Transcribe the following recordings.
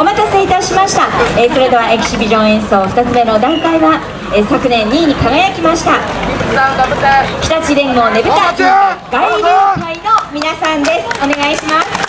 お待たせいたしました。それではエキシビジョン演奏2つ目の段階は、昨年2位に輝きました日立連合ねぶた外流会の皆さんです。お願いします。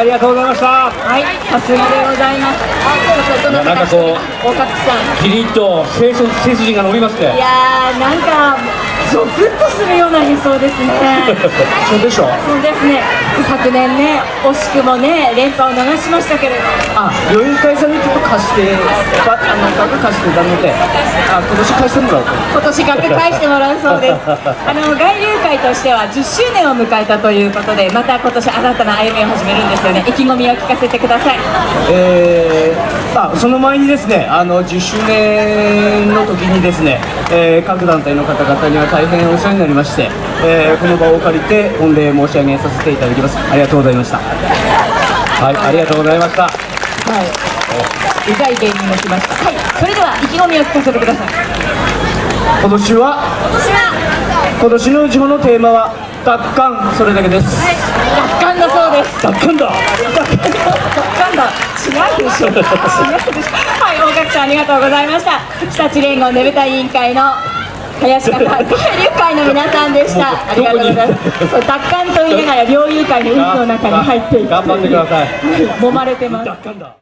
ありがとうございました。はい、さすがでございます。なんかこう、キリッと背筋が伸びますね。いやー、なんかゾクッとするような理想ですね。そうでしょ。そうですね。昨年ね、惜しくもね、連覇を逃しましたけれど、余裕会社にちょっと貸して、額貸してたので、今年貸してもらうと。今年額返してもらうそうです。外流会としては10周年を迎えたということで、また今年新たな歩みを始めるんですよね。意気込みを聞かせてください。その前にですね、10周年の時にですね、各団体の方々には大変お世話になりまして、この場を借りて御礼申し上げさせていただきます。ありがとうございました。はい、ありがとうございました。はい、うざい芸人も来ました。はい、それでは意気込みを聞かせてください。今年の地方のテーマは奪還、それだけです。はい、奪還だそうです。奪還だ、違うでしょ。はい、大垣さん、ありがとうございました。日立連合ねぶた委員会の林方外流会の皆さんでした。ありがとうございます。奪還と言いながら猟友会の渦の中に入っていく。頑張ってください。揉まれてます。